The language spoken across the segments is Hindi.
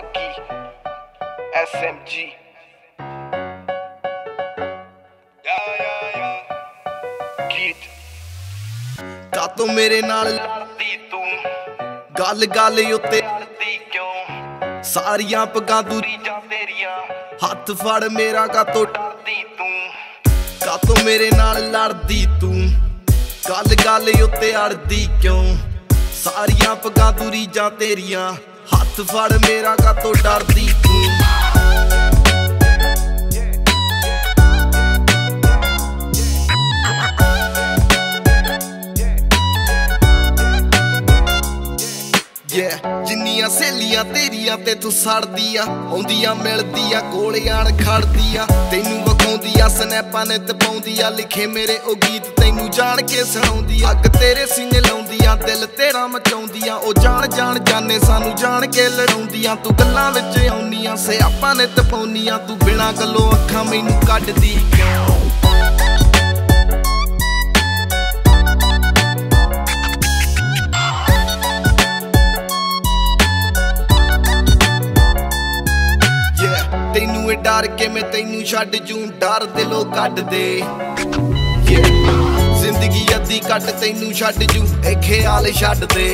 by Geet, SMG. Geet. का तो मेरे नाल लड़दी तू गल गल उत्ते लड़दी क्यों सारियां पगां दूरी जा तेरियां हथ फड़ मेरा का तो मेरे नाल लड़दी तू गल गल उत्ते अड़दी क्यों सारियां पगां दूरी जा तेरियां हथ फड़ मेरा का तो डरदी तू। जिन्नियां सहेलियां तेरियां ते तू सड़दी आ औंदियां मिलदियां कोले आण खड़दी आ तैनू वखाउंदी आ स्नैपां ने ते पाउंदी आ लिखे मेरे ओ गीत तैनू जान के सुनाउंदी आ अग तेरे सीने लाउंदी आ दिल तेरा मचाउंदी आ ओ जान जान जाने सानू जान के लड़ाउंदी आ तू गल्लां विच औनी आ स्यापां ने ते पाउनी आ तू बिना गल्लों अखां मैनू कढदी क्यों। तेनू डर के मैं तेनू छड्ड जूं डर दिलों कढ दे जिंदगी अद्धी कट तेनू छड्ड जूं ए ख्याल छड्ड दे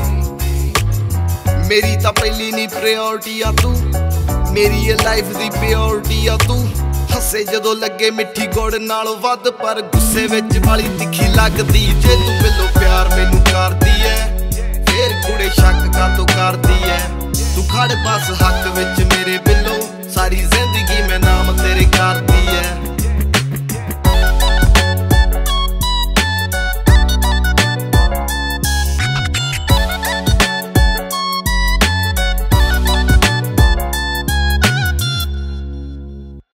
मेरी तां पहली नहीं प्रायोरिटी आ तू मेरी ये लाइफ दी प्रायोरिटी आ तू हसे जदों लगे मिठी गुड़ नालों वध पर गुस्से विच वाली तिखी लगदी जे तू मिलो प्यार मैनू करदी ऐ फिर कुड़े शक कां तों करदी ऐ तू खड़ बस हक विच